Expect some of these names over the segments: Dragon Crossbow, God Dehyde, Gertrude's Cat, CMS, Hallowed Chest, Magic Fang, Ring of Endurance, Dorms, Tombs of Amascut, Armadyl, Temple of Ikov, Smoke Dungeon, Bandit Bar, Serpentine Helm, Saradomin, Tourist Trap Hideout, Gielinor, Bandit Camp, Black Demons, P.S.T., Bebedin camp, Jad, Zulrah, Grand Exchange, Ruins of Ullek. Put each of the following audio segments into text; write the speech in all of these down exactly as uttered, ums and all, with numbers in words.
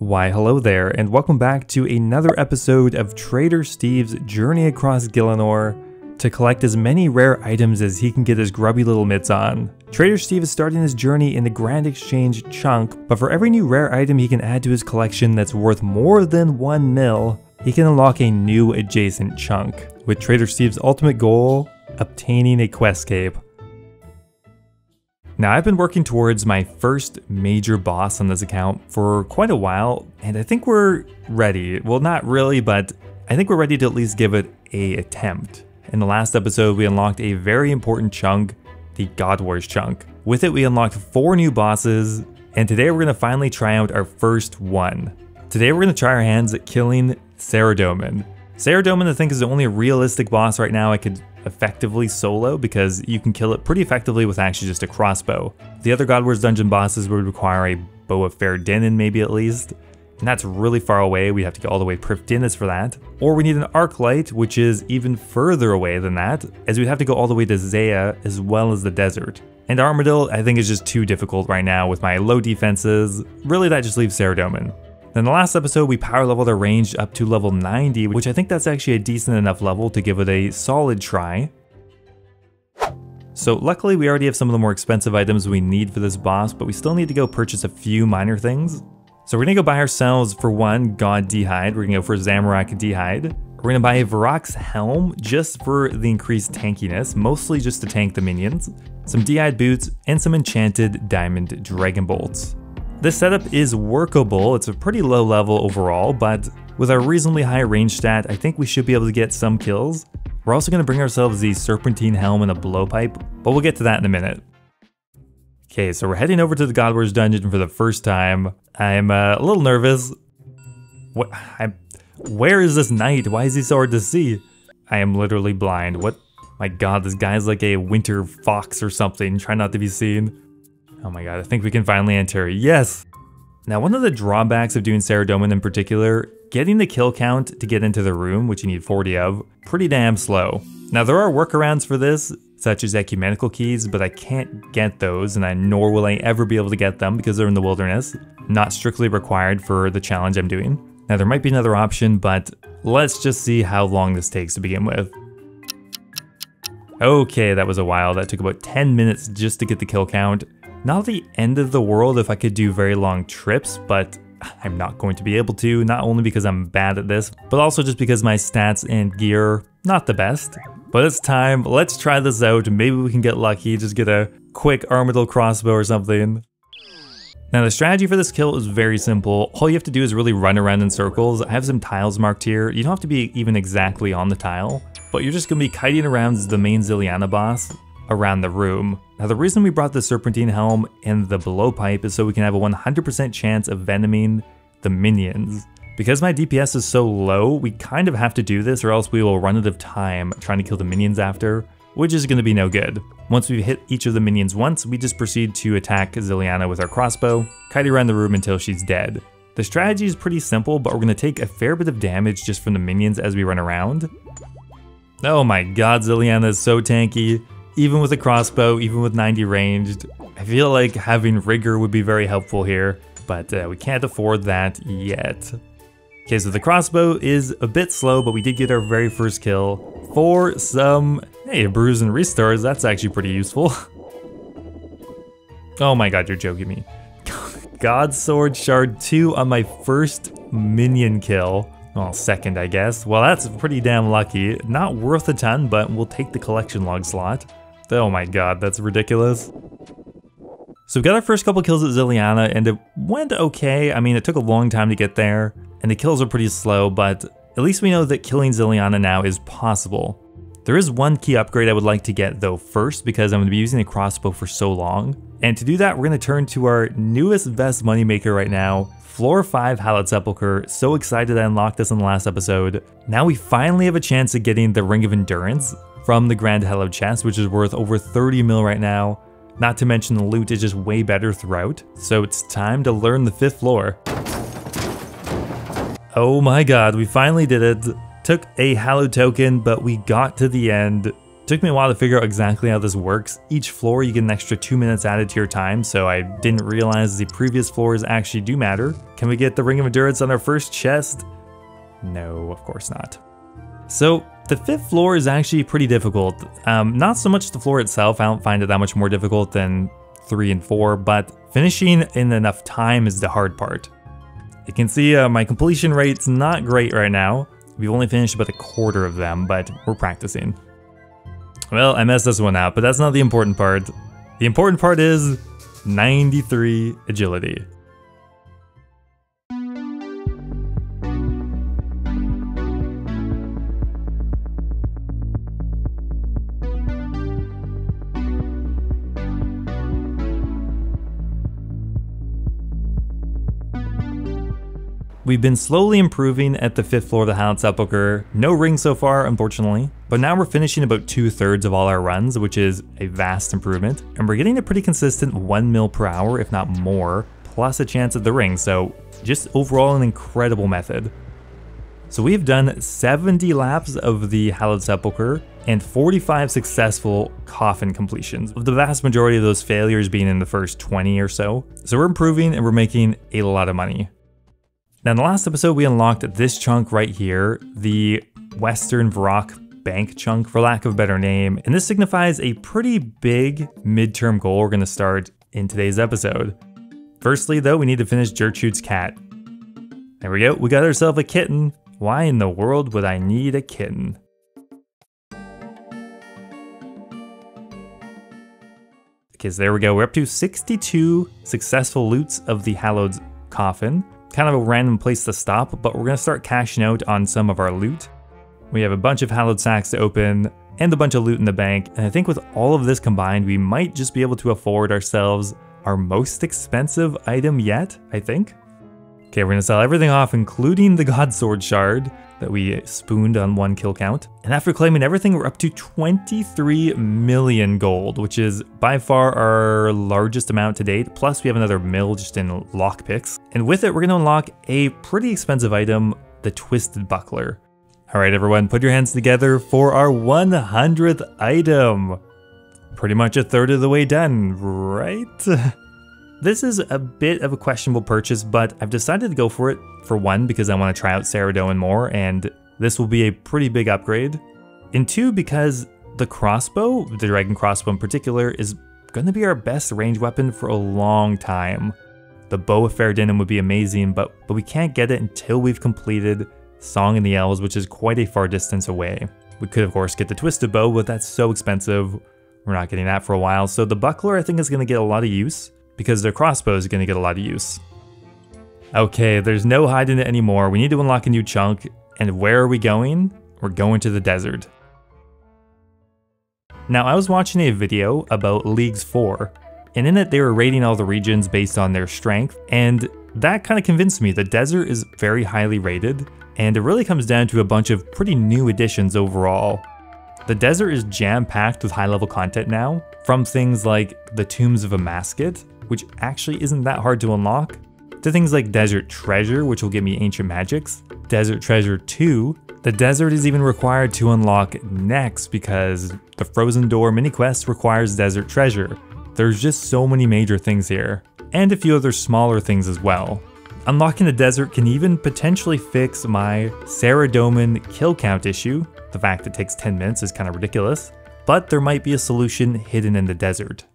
Why hello there, and welcome back to another episode of Trader Steve's journey across Gielinor to collect as many rare items as he can get his grubby little mitts on. Trader Steve is starting his journey in the Grand Exchange chunk, but for every new rare item he can add to his collection that's worth more than one mil, he can unlock a new adjacent chunk, with Trader Steve's ultimate goal, obtaining a questscape. Now, I've been working towards my first major boss on this account for quite a while, and I think we're ready. Well, not really, but I think we're ready to at least give it an attempt. In the last episode, we unlocked a very important chunk, the God Wars chunk. With it, we unlocked four new bosses, and today we're going to finally try out our first one. Today, we're going to try our hands at killing Saradomin. Saradomin, I think, is the only realistic boss right now I could effectively solo, because you can kill it pretty effectively with actually just a crossbow. The other God Wars dungeon bosses would require a Bow of Faerdhinen, maybe at least, and that's really far away. We'd have to get all the way to Prifdinis for that, or we need an arc light, which is even further away than that, as we'd have to go all the way to Zaya as well as the desert. And Armadyl, I think, is just too difficult right now with my low defenses. Really, that just leaves Saradomin. In the last episode, we power leveled our range up to level ninety, which I think that's actually a decent enough level to give it a solid try. So luckily we already have some of the more expensive items we need for this boss, but we still need to go purchase a few minor things. So we're gonna go buy ourselves, for one, God Dehyde. We're gonna go for Zamorak Dehyde. We're gonna buy a Varrock's Helm just for the increased tankiness, mostly just to tank the minions, some Dehyde Boots, and some Enchanted Diamond Dragon Bolts. This setup is workable. It's a pretty low level overall, but with our reasonably high range stat, I think we should be able to get some kills. We're also going to bring ourselves the Serpentine Helm and a Blowpipe, but we'll get to that in a minute. Okay, so we're heading over to the God Wars dungeon for the first time. I'm uh, a little nervous. What? I'm, where is this knight? Why is he so hard to see? I am literally blind. What? My god, this guy's like a winter fox or something. Try not to be seen. Oh my god, I think we can finally enter. Yes! Now, one of the drawbacks of doing Saradomin in particular, getting the kill count to get into the room, which you need forty of, pretty damn slow. Now, there are workarounds for this, such as ecumenical keys, but I can't get those, and I, nor will I ever be able to get them because they're in the wilderness, not strictly required for the challenge I'm doing. Now, there might be another option, but let's just see how long this takes to begin with. Okay, that was a while. That took about ten minutes just to get the kill count. Not the end of the world if I could do very long trips, but I'm not going to be able to, not only because I'm bad at this, but also just because my stats and gear, not the best. But it's time, let's try this out, maybe we can get lucky, just get a quick Armadyl crossbow or something. Now, the strategy for this kill is very simple. All you have to do is really run around in circles. I have some tiles marked here. You don't have to be even exactly on the tile, but you're just going to be kiting around the main Zilyana boss around the room. Now, the reason we brought the Serpentine Helm and the Blowpipe is so we can have a one hundred percent chance of venoming the minions. Because my D P S is so low, we kind of have to do this, or else we will run out of time trying to kill the minions after, which is going to be no good. Once we've hit each of the minions once, we just proceed to attack Zilyana with our crossbow, kite around the room until she's dead. The strategy is pretty simple, but we're going to take a fair bit of damage just from the minions as we run around. Oh my god, Zilyana is so tanky. Even with a crossbow, even with ninety ranged, I feel like having rigor would be very helpful here, but uh, we can't afford that yet. Okay, so the crossbow is a bit slow, but we did get our very first kill for some, hey, bruise and restores. That's actually pretty useful. Oh my god, you're joking me. God Sword Shard two on my first minion kill. Well, second, I guess. Well, that's pretty damn lucky. Not worth a ton, but we'll take the collection log slot. Oh my god, that's ridiculous. So we got our first couple kills at Zilyana, and it went okay. I mean, it took a long time to get there, and the kills are pretty slow, but at least we know that killing Zilyana now is possible. There is one key upgrade I would like to get, though, first, because I'm going to be using a crossbow for so long. And to do that, we're going to turn to our newest best moneymaker right now, Floor five Hallowed Sepulchre. So excited I unlocked this in the last episode. Now we finally have a chance at getting the Ring of Endurance from the Grand Hallowed Chest, which is worth over thirty mil right now. Not to mention the loot is just way better throughout. So it's time to learn the fifth floor. Oh my god, we finally did it. Took a Hallowed token, but we got to the end. Took me a while to figure out exactly how this works. Each floor you get an extra two minutes added to your time, so I didn't realize the previous floors actually do matter. Can we get the Ring of Endurance on our first chest? No, of course not. So the fifth floor is actually pretty difficult. Um, not so much the floor itself, I don't find it that much more difficult than three and four, but finishing in enough time is the hard part. You can see uh, my completion rate's not great right now. We've only finished about a quarter of them, but we're practicing. Well, I messed this one up, but that's not the important part. The important part is ninety-three agility. We've been slowly improving at the fifth floor of the Hallowed Sepulchre. No ring so far, unfortunately, but now we're finishing about two thirds of all our runs, which is a vast improvement. And we're getting a pretty consistent one mil per hour, if not more, plus a chance at the ring. So just overall an incredible method. So we've done seventy laps of the Hallowed Sepulchre and forty-five successful coffin completions, with the vast majority of those failures being in the first twenty or so. So we're improving and we're making a lot of money. Now in the last episode we unlocked this chunk right here, the Western Varrock Bank chunk for lack of a better name, and this signifies a pretty big midterm goal we're going to start in today's episode. Firstly though, we need to finish Gertrude's cat. There we go, we got ourselves a kitten. Why in the world would I need a kitten? Okay, so there we go, we're up to sixty-two successful loots of the Hallowed Coffin. Kind of a random place to stop, but we're going to start cashing out on some of our loot. We have a bunch of Hallowed Sacks to open and a bunch of loot in the bank, and I think with all of this combined we might just be able to afford ourselves our most expensive item yet, I think. Okay, we're going to sell everything off including the God Sword Shard that we spooned on one kill count, and after claiming everything we're up to twenty-three million gold, which is by far our largest amount to date, plus we have another mil just in lockpicks, and with it we're going to unlock a pretty expensive item, the Twisted Buckler. Alright everyone, put your hands together for our one hundredth item! Pretty much a third of the way done, right? This is a bit of a questionable purchase, but I've decided to go for it, for one, because I want to try out Saradomin more, and this will be a pretty big upgrade. And two, because the crossbow, the dragon crossbow in particular, is going to be our best range weapon for a long time. The Bow of Faerdhinen would be amazing, but, but we can't get it until we've completed Song in the Elves, which is quite a far distance away. We could of course get the Twisted Bow, but that's so expensive, we're not getting that for a while, so the Buckler I think is going to get a lot of use, because their crossbow is going to get a lot of use. Okay, there's no hiding it anymore. We need to unlock a new chunk. And where are we going? We're going to the desert. Now, I was watching a video about Leagues four, and in it they were rating all the regions based on their strength, and that kind of convinced me. The desert is very highly rated, and it really comes down to a bunch of pretty new additions overall. The desert is jam-packed with high-level content now, from things like the Tombs of Amascut, which actually isn't that hard to unlock, to things like Desert Treasure, which will give me Ancient Magics, Desert Treasure two, the desert is even required to unlock next because the Frozen Door mini-quest requires Desert Treasure. There's just so many major things here, and a few other smaller things as well. Unlocking the desert can even potentially fix my Saradomin kill count issue. The fact it takes ten minutes is kind of ridiculous, but there might be a solution hidden in the desert.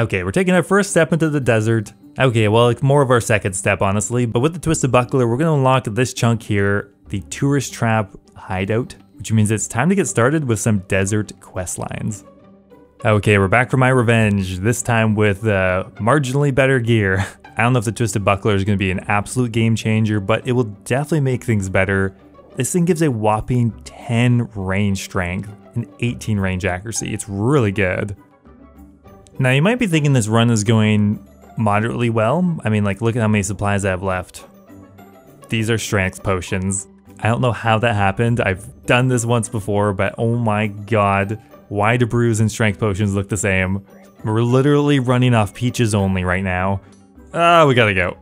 Okay, we're taking our first step into the desert. Okay, well, it's more of our second step, honestly, but with the Twisted Buckler, we're gonna unlock this chunk here, the Tourist Trap Hideout, which means it's time to get started with some desert quest lines. Okay, we're back for my revenge, this time with uh, marginally better gear. I don't know if the Twisted Buckler is gonna be an absolute game changer, but it will definitely make things better. This thing gives a whopping ten range strength and eighteen range accuracy. It's really good. Now you might be thinking this run is going moderately well. I mean, like, look at how many supplies I have left. These are strength potions. I don't know how that happened. I've done this once before, but oh my god, why do brews and strength potions look the same? We're literally running off peaches only right now. Ah, we gotta go.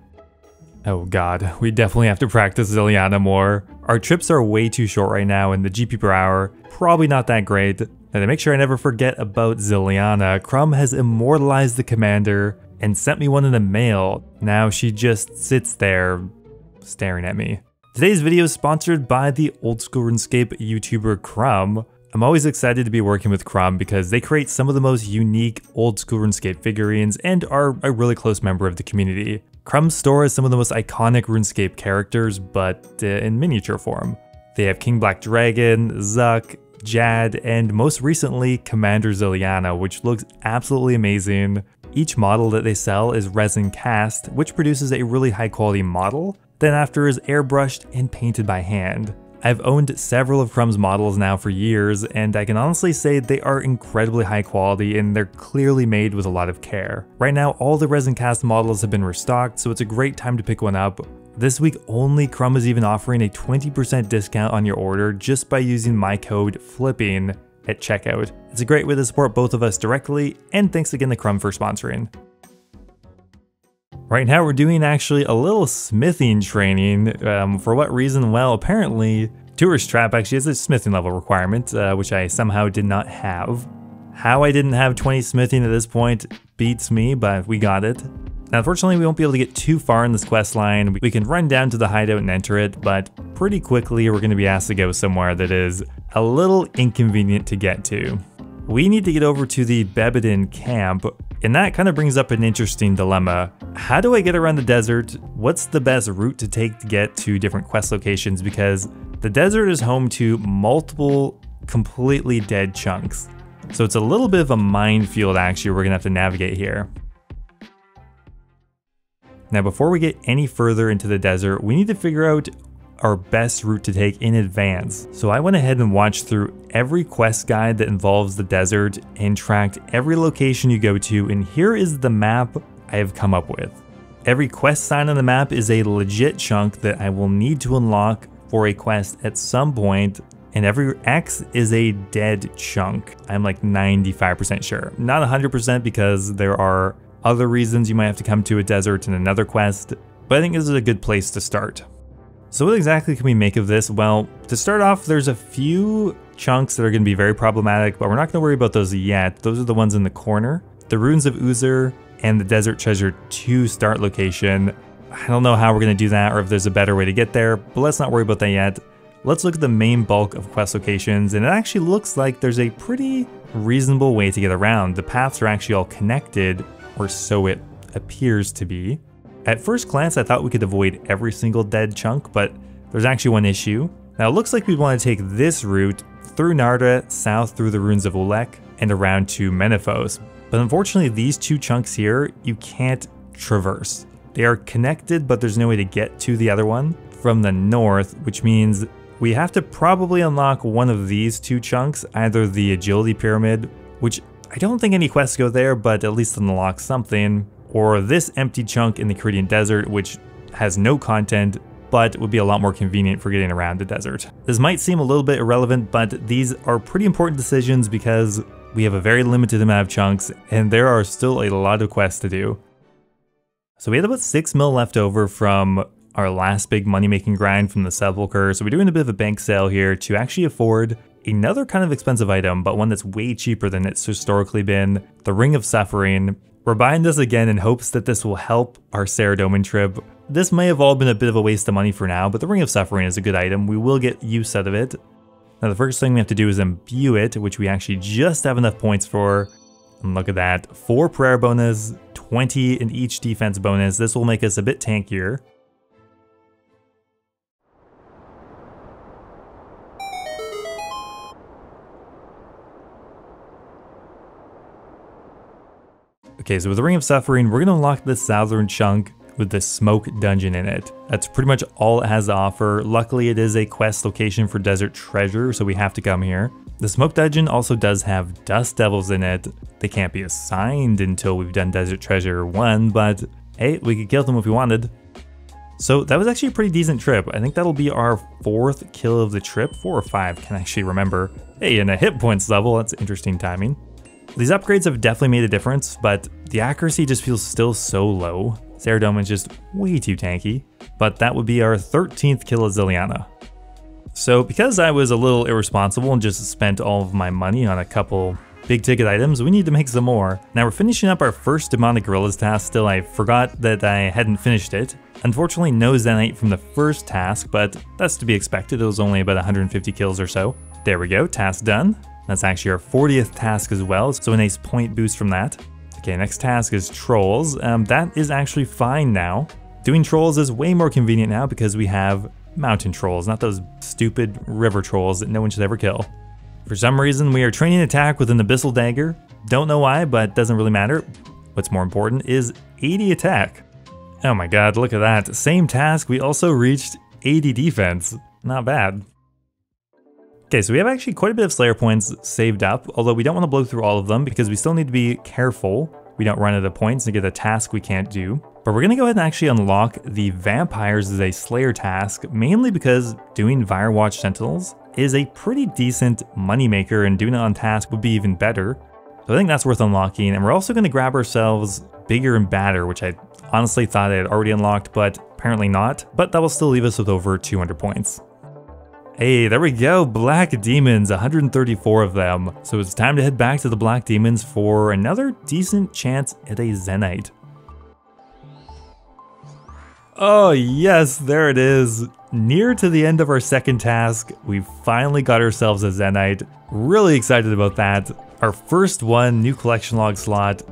Oh god, we definitely have to practice Zilyana more. Our trips are way too short right now and the G P per hour, probably not that great. Now to make sure I never forget about Zilyana, Crumb has immortalized the commander and sent me one in the mail. Now she just sits there, staring at me. Today's video is sponsored by the old school RuneScape YouTuber Crumb. I'm always excited to be working with Crumb because they create some of the most unique old school RuneScape figurines and are a really close member of the community. Crumb's store has some of the most iconic RuneScape characters, but uh, in miniature form. They have King Black Dragon, Zuck, Jad, and most recently Commander Zilyana, which looks absolutely amazing. Each model that they sell is resin cast, which produces a really high quality model, then after is airbrushed and painted by hand. I've owned several of Crumb's models now for years, and I can honestly say they are incredibly high quality and they're clearly made with a lot of care. Right now, all the resin cast models have been restocked, so it's a great time to pick one up. This week only, Crumb is even offering a twenty percent discount on your order just by using my code FLIPPING at checkout. It's a great way to support both of us directly, and thanks again to Crumb for sponsoring. Right now we're doing actually a little smithing training. Um, for what reason? Well, apparently Tourist Trap actually has a smithing level requirement, uh, which I somehow did not have. How I didn't have twenty smithing at this point beats me, but we got it. Now, unfortunately, we won't be able to get too far in this quest line. We can run down to the hideout and enter it, but pretty quickly we're going to be asked to go somewhere that is a little inconvenient to get to. We need to get over to the Bebedin camp, and that kind of brings up an interesting dilemma. How do I get around the desert? What's the best route to take to get to different quest locations? Because the desert is home to multiple completely dead chunks. So it's a little bit of a minefield actually we're gonna have to navigate here. Now before we get any further into the desert, we need to figure out our best route to take in advance. So I went ahead and watched through every quest guide that involves the desert and tracked every location you go to, and here is the map I have come up with. Every quest sign on the map is a legit chunk that I will need to unlock for a quest at some point, and every X is a dead chunk. I'm like ninety-five percent sure. Not one hundred percent because there are other reasons you might have to come to a desert in another quest, but I think this is a good place to start. So what exactly can we make of this? Well, to start off, there's a few chunks that are going to be very problematic, but we're not going to worry about those yet. Those are the ones in the corner. The Ruins of Ullek and the Desert Treasure two start location. I don't know how we're going to do that or if there's a better way to get there, but let's not worry about that yet. Let's look at the main bulk of quest locations, and it actually looks like there's a pretty reasonable way to get around. The paths are actually all connected, or so it appears to be. At first glance, I thought we could avoid every single dead chunk, but there's actually one issue. Now it looks like we'd want to take this route through Nardah, south through the Ruins of Ullek, and around to Menefos. But unfortunately, these two chunks here, you can't traverse. They are connected, but there's no way to get to the other one from the north, which means we have to probably unlock one of these two chunks, either the Agility Pyramid, which I don't think any quests go there, but at least unlock something, or this empty chunk in the Kharidian Desert, which has no content, but would be a lot more convenient for getting around the desert. This might seem a little bit irrelevant, but these are pretty important decisions because we have a very limited amount of chunks, and there are still a lot of quests to do. So we had about six mil left over from our last big money-making grind from the Sepulchre, so we're doing a bit of a bank sale here to actually afford another kind of expensive item, but one that's way cheaper than it's historically been, the Ring of Suffering. We're buying this again in hopes that this will help our Saradomin trip. This may have all been a bit of a waste of money for now, but the Ring of Suffering is a good item. We will get use out of it. Now the first thing we have to do is imbue it, which we actually just have enough points for. And look at that, four prayer bonus, twenty in each defense bonus. This will make us a bit tankier. Okay, so with the Ring of Suffering, we're going to unlock the southern chunk with the Smoke Dungeon in it. That's pretty much all it has to offer. Luckily, it is a quest location for Desert Treasure, so we have to come here. The Smoke Dungeon also does have Dust Devils in it. They can't be assigned until we've done Desert Treasure one, but hey, we could kill them if we wanted. So that was actually a pretty decent trip. I think that'll be our fourth kill of the trip, four or five, can actually remember. Hey, and a hit points level, that's interesting timing. These upgrades have definitely made a difference, but the accuracy just feels still so low. Saradomin's just way too tanky. But that would be our thirteenth kill of Zilyana. So because I was a little irresponsible and just spent all of my money on a couple big ticket items, we need to make some more. Now we're finishing up our first demonic gorillas task. Still, I forgot that I hadn't finished it. Unfortunately, no Zenyte from the first task, but that's to be expected. It was only about one hundred fifty kills or so. There we go, task done. That's actually our fortieth task as well, so a nice point boost from that. Okay, next task is trolls. Um, that is actually fine now. Doing trolls is way more convenient now because we have mountain trolls, not those stupid river trolls that no one should ever kill. For some reason, we are training attack with an abyssal dagger. Don't know why, but doesn't really matter. What's more important is eighty attack. Oh my god, look at that. Same task, we also reached eighty defense. Not bad. Okay, so we have actually quite a bit of Slayer points saved up, although we don't want to blow through all of them because we still need to be careful we don't run out of points and get a task we can't do. But we're gonna go ahead and actually unlock the vampires as a Slayer task, mainly because doing Virewatch Sentinels is a pretty decent moneymaker and doing it on task would be even better. So I think that's worth unlocking, and we're also gonna grab ourselves Bigger and Badder, which I honestly thought I had already unlocked, but apparently not. But that will still leave us with over two hundred points. Hey, there we go, Black Demons, one hundred thirty-four of them. So it's time to head back to the Black Demons for another decent chance at a Zenyte. Oh yes, there it is. Near to the end of our second task, we finally got ourselves a Zenyte. Really excited about that. Our first one, new collection log slot.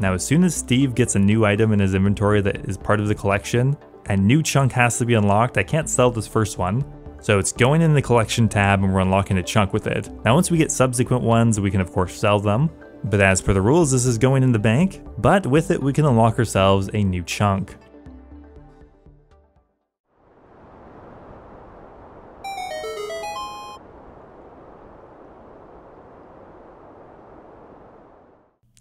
Now as soon as Steve gets a new item in his inventory that is part of the collection, a new chunk has to be unlocked. I can't sell this first one. So it's going in the collection tab and we're unlocking a chunk with it. Now once we get subsequent ones, we can of course sell them. But as per the rules, this is going in the bank, but with it we can unlock ourselves a new chunk.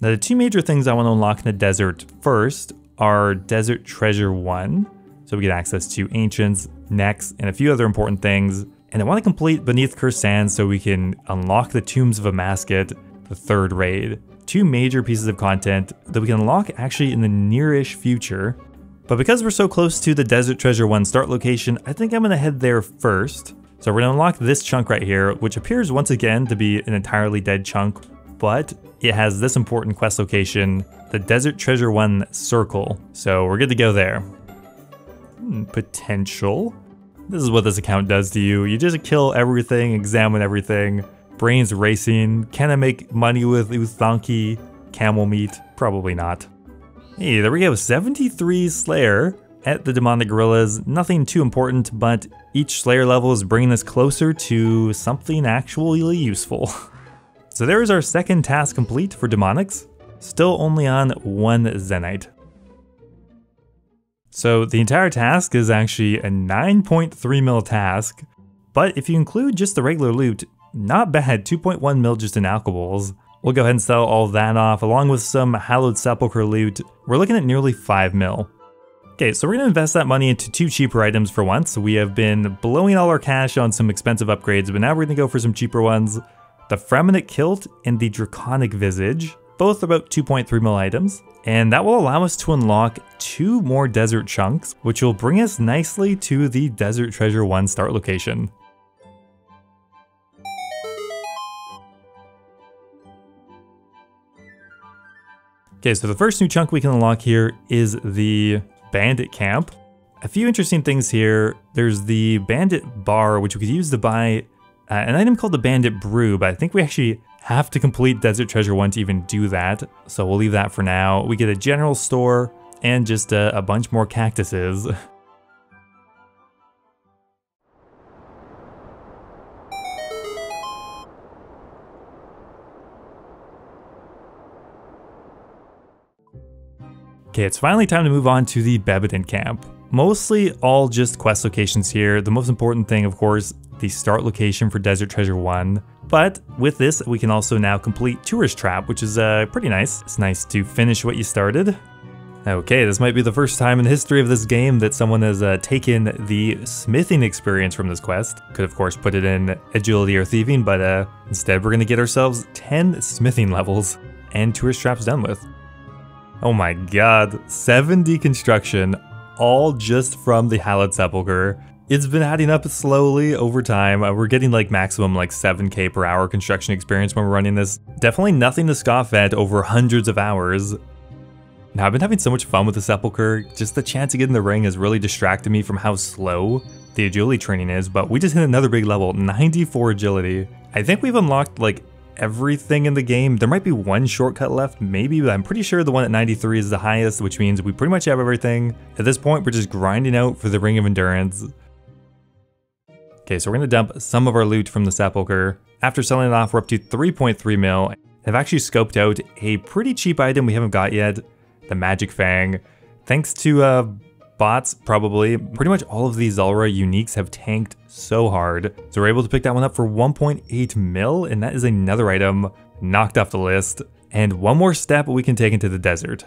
Now the two major things I want to unlock in the desert first are Desert Treasure one, so we get access to Ancients, Necks, and a few other important things. And I want to complete Beneath Cursed Sands so we can unlock the Tombs of Amascut, the third raid. Two major pieces of content that we can unlock actually in the nearish future. But because we're so close to the Desert Treasure one start location, I think I'm going to head there first. So we're going to unlock this chunk right here, which appears once again to be an entirely dead chunk, but it has this important quest location, the Desert Treasure one Circle. So we're good to go there. Hmm, potential. This is what this account does to you. You just kill everything, examine everything. Brains racing. Can I make money with Uthanki? Camel meat? Probably not. Hey, there we go. seventy-three Slayer at the Demonic Gorillas. Nothing too important, but each Slayer level is bringing us closer to something actually useful. So there is our second task complete for demonics, still only on one Zenyte. So the entire task is actually a nine point three mil task, but if you include just the regular loot, not bad, two point one mil just in alcohols. We'll go ahead and sell all that off along with some Hallowed Sepulchre loot. We're looking at nearly five mil. Okay, so we're gonna invest that money into two cheaper items for once. We have been blowing all our cash on some expensive upgrades, but now we're gonna go for some cheaper ones. The Freminate Kilt and the Draconic Visage, both about two point three mil items, and that will allow us to unlock two more desert chunks, which will bring us nicely to the Desert Treasure one start location. Okay, so the first new chunk we can unlock here is the Bandit Camp. A few interesting things here. There's the Bandit Bar, which we could use to buy Uh, an item called the Bandit Brew, but I think we actually have to complete Desert Treasure one to even do that, so we'll leave that for now. We get a general store and just a, a bunch more cactuses. Okay, it's finally time to move on to the Bebedin camp. Mostly all just quest locations here. The most important thing, of course, the start location for Desert Treasure one. But with this, we can also now complete Tourist Trap, which is uh, pretty nice. It's nice to finish what you started. Okay, this might be the first time in the history of this game that someone has uh, taken the smithing experience from this quest. Could of course put it in agility or thieving, but uh, instead we're gonna get ourselves ten smithing levels and Tourist Trap's done with. Oh my god, seventy construction, all just from the Hallowed Sepulchre. It's been adding up slowly over time. We're getting like maximum like seven K per hour construction experience when we're running this. Definitely nothing to scoff at over hundreds of hours. Now, I've been having so much fun with the Sepulchre. Just the chance to get in the ring has really distracted me from how slow the agility training is, but we just hit another big level, ninety-four agility. I think we've unlocked like everything in the game. There might be one shortcut left, maybe, but I'm pretty sure the one at ninety-three is the highest, which means we pretty much have everything. At this point, we're just grinding out for the Ring of Endurance. Okay, so we're gonna dump some of our loot from the Sepulchre. After selling it off, we're up to three point three mil. I've actually scoped out a pretty cheap item we haven't got yet, the Magic Fang. Thanks to uh, bots, probably. Pretty much all of these Zulrah uniques have tanked so hard. So we're able to pick that one up for one point eight mil, and that is another item knocked off the list. And one more step we can take into the desert.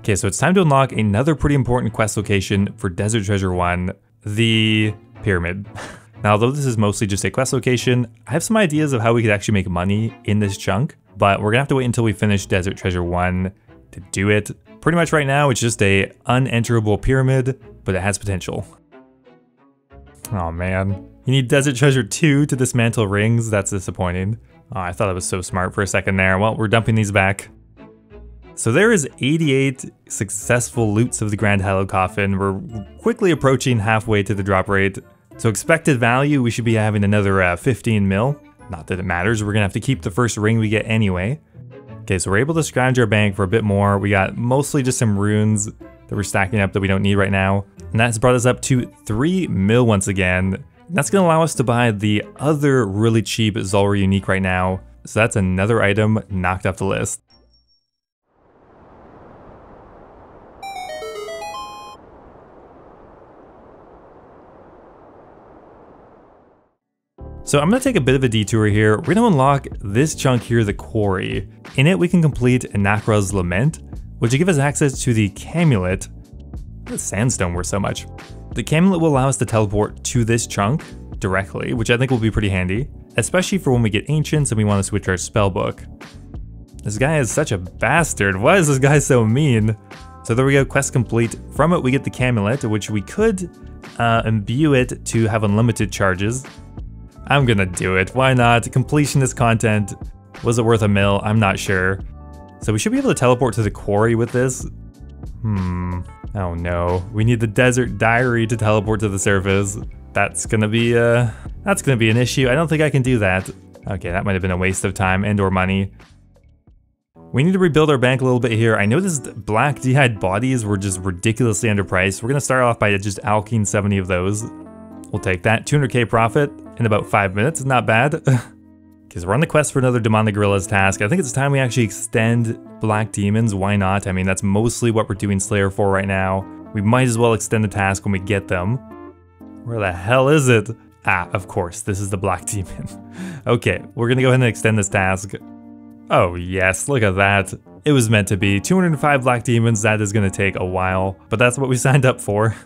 Okay, so it's time to unlock another pretty important quest location for Desert Treasure one. The pyramid. Now, although this is mostly just a quest location, I have some ideas of how we could actually make money in this chunk, but we're gonna have to wait until we finish Desert Treasure one to do it. Pretty much right now, it's just a unenterable pyramid, but it has potential. Oh man. You need Desert Treasure two to dismantle rings, that's disappointing. Oh, I thought I was so smart for a second there. Well, we're dumping these back. So there is eighty-eight successful loots of the Grand Hallowed Coffin. We're quickly approaching halfway to the drop rate. So expected value, we should be having another uh, fifteen mil. Not that it matters, we're gonna have to keep the first ring we get anyway. Okay, so we're able to scrounge our bank for a bit more. We got mostly just some runes that we're stacking up that we don't need right now. And that's brought us up to three mil once again. That's gonna allow us to buy the other really cheap Zulrah unique right now. So that's another item knocked off the list. So I'm gonna take a bit of a detour here. We're gonna unlock this chunk here, the quarry. In it, we can complete Nakra's Lament, which will give us access to the Camulet. The sandstone worth so much. The Camulet will allow us to teleport to this chunk directly, which I think will be pretty handy, especially for when we get ancients and we want to switch our spellbook. This guy is such a bastard. Why is this guy so mean? So there we go, quest complete. From it, we get the Camulet, which we could uh, imbue it to have unlimited charges. I'm gonna do it, why not? Completionist content. Was it worth a mil? I'm not sure. So we should be able to teleport to the quarry with this. Hmm, oh no. We need the Desert Diary to teleport to the surface. That's gonna be uh, that's gonna be an issue. I don't think I can do that. Okay, that might've been a waste of time and or money. We need to rebuild our bank a little bit here. I noticed black D-hide bodies were just ridiculously underpriced. We're gonna start off by just alking seventy of those. We'll take that, two hundred K profit. In about five minutes, not bad. Because we're on the quest for another demonic gorillas task. I think it's time we actually extend Black Demons, why not? I mean, that's mostly what we're doing Slayer for right now. We might as well extend the task when we get them. Where the hell is it? Ah, of course, this is the Black Demon. Okay, we're gonna go ahead and extend this task. Oh yes, look at that. It was meant to be. two hundred five Black Demons, that is gonna take a while, but that's what we signed up for.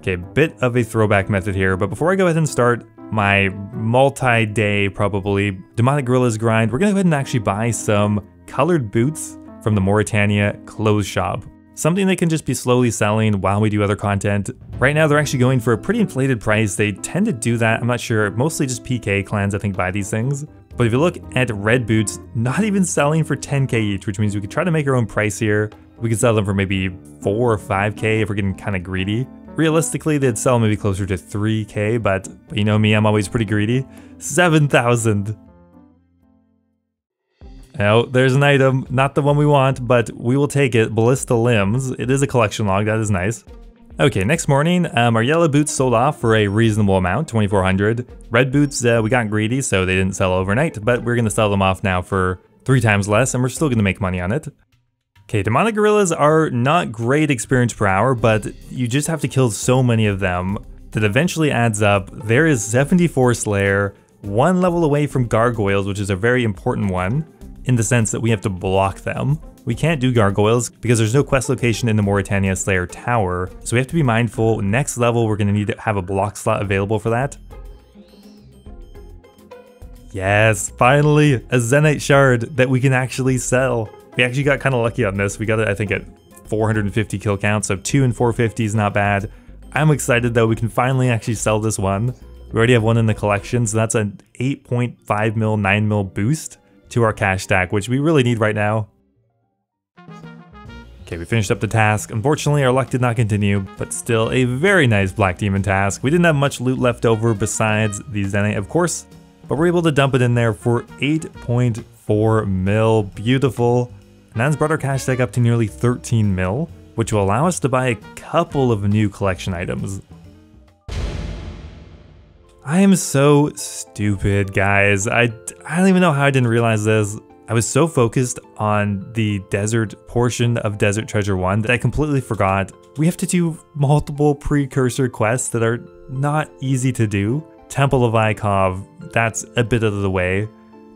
Okay, bit of a throwback method here, but before I go ahead and start my multi-day, probably, demonic gorillas grind, we're gonna go ahead and actually buy some colored boots from the Mauritania clothes shop. Something they can just be slowly selling while we do other content. Right now, they're actually going for a pretty inflated price. They tend to do that, I'm not sure. Mostly just P K clans, I think, buy these things. But if you look at red boots, not even selling for ten K each, which means we could try to make our own price here. We could sell them for maybe four or five K if we're getting kind of greedy. Realistically, they'd sell maybe closer to three K, but, but you know me, I'm always pretty greedy. seven thousand! Now, there's an item, not the one we want, but we will take it, Ballista Limbs. It is a collection log, that is nice. Okay, next morning, um, our yellow boots sold off for a reasonable amount, twenty-four hundred. Red boots, uh, we got greedy, so they didn't sell overnight, but we're gonna sell them off now for three times less, and we're still gonna make money on it. Okay, demonic gorillas are not great experience per hour, but you just have to kill so many of them that eventually adds up. There is seventy-four Slayer, one level away from gargoyles, which is a very important one in the sense that we have to block them. We can't do gargoyles because there's no quest location in the Mauretania Slayer Tower, so we have to be mindful. Next level, we're going to need to have a block slot available for that. Yes, finally, a Zenyte shard that we can actually sell. We actually got kind of lucky on this. We got it, I think, at four hundred fifty kill counts, so two and four fifty is not bad. I'm excited, though. We can finally actually sell this one. We already have one in the collection, so that's an eight point five mil, nine mil boost to our cash stack, which we really need right now. Okay, we finished up the task. Unfortunately, our luck did not continue, but still a very nice Black Demon task. We didn't have much loot left over besides the Zenyte, of course, but we're able to dump it in there for eight point four mil. Beautiful. And that's brought our cash stack up to nearly thirteen mil, which will allow us to buy a couple of new collection items. I am so stupid, guys. I, I don't even know how I didn't realize this. I was so focused on the desert portion of Desert Treasure one that I completely forgot. We have to do multiple precursor quests that are not easy to do. Temple of Ikov, that's a bit out of the way.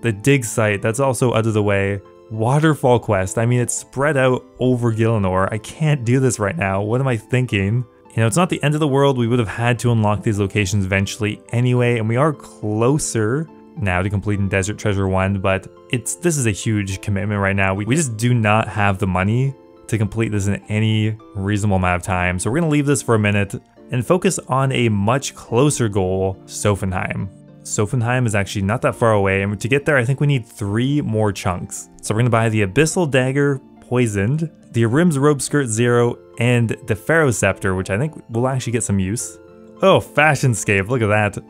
The dig site, that's also out of the way. Waterfall quest, I mean, it's spread out over Gielinor. I can't do this right now. What am I thinking? You know, it's not the end of the world. We would have had to unlock these locations eventually anyway, and we are closer now to completing Desert Treasure one, but it's this is a huge commitment right now. We, we just do not have the money to complete this in any reasonable amount of time, so we're going to leave this for a minute and focus on a much closer goal, Sophenheim. Sophenheim is actually not that far away, and to get there I think we need three more chunks. So we're going to buy the Abyssal Dagger, Poisoned, the Arim's Robe Skirt Zero, and the Pharaoh Scepter, which I think will actually get some use. Oh, Fashionscape, look at that.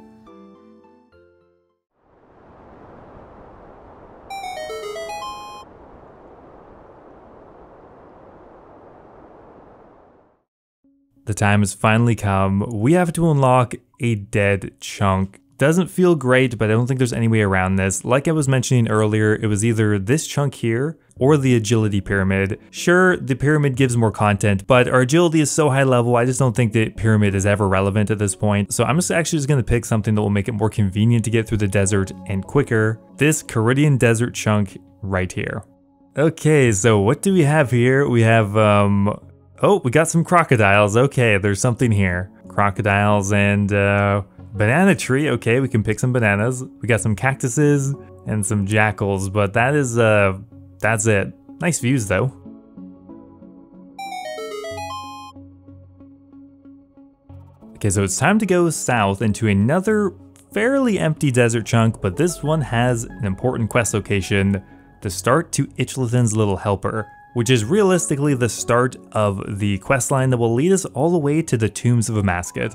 The time has finally come. We have to unlock a dead chunk. Doesn't feel great, but I don't think there's any way around this. Like I was mentioning earlier, it was either this chunk here or the Agility Pyramid. Sure, the Pyramid gives more content, but our Agility is so high level, I just don't think the Pyramid is ever relevant at this point. So I'm just actually just gonna pick something that will make it more convenient to get through the desert and quicker. This Kharidian Desert chunk right here. Okay, so what do we have here? We have, um... oh, we got some crocodiles. Okay, there's something here. Crocodiles and uh, banana tree. Okay, we can pick some bananas. We got some cactuses and some jackals, but that is, uh, that's it. Nice views though. Okay, so it's time to go south into another fairly empty desert chunk, but this one has an important quest location, the start to Ichlathan's Little Helper, which is realistically the start of the questline that will lead us all the way to the Tombs of Amascut.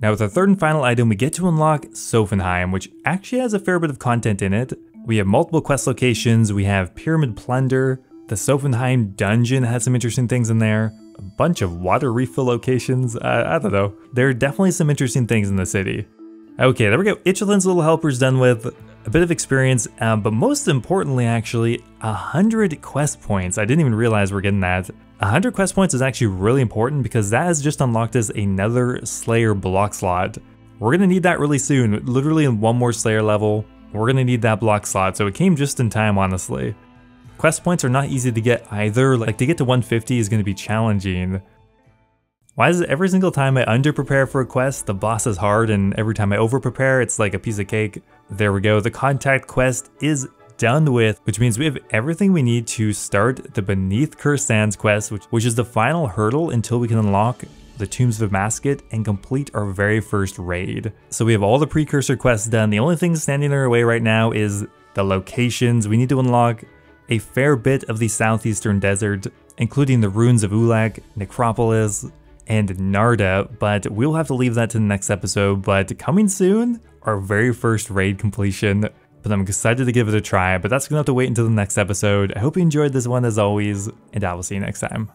Now with our third and final item, we get to unlock Sophenheim, which actually has a fair bit of content in it. We have multiple quest locations, we have Pyramid Plunder, the Sophenheim Dungeon has some interesting things in there, a bunch of water refill locations, uh, I don't know. There are definitely some interesting things in the city. Okay, there we go, Ichlathan's Little Helper's done with, a bit of experience, um, but most importantly actually, one hundred quest points. I didn't even realize we're getting that. one hundred quest points is actually really important because that has just unlocked us another Slayer block slot. We're gonna need that really soon, literally in one more Slayer level, we're gonna need that block slot, so it came just in time honestly. Quest points are not easy to get either, like to get to one fifty is going to be challenging. Why is it every single time I underprepare for a quest, the boss is hard, and every time I overprepare, it's like a piece of cake. There we go, the contact quest is done with, which means we have everything we need to start the Beneath Cursed Sands quest, which, which is the final hurdle until we can unlock the Tombs of Amascut and complete our very first raid. So we have all the precursor quests done, the only thing standing in our way right now is the locations. We need to unlock a fair bit of the southeastern desert, including the Ruins of Ullek, Necropolis, and Nardah, but we'll have to leave that to the next episode. But coming soon, our very first raid completion, but I'm excited to give it a try, but that's gonna have to wait until the next episode. I hope you enjoyed this one as always, and I will see you next time.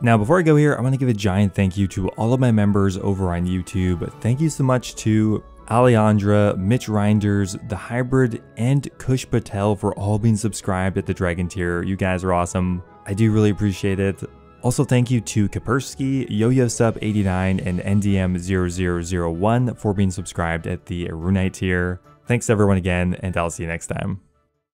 Now, before I go here, I want to give a giant thank you to all of my members over on YouTube. Thank you so much to Alejandra, Mitch Reinders, The Hybrid, and Kush Patel for all being subscribed at the Dragon tier. You guys are awesome. I do really appreciate it. Also thank you to Kapersky, YoYoSub eighty-nine, and N D M zero zero zero one for being subscribed at the Runite tier. Thanks everyone again, and I'll see you next time.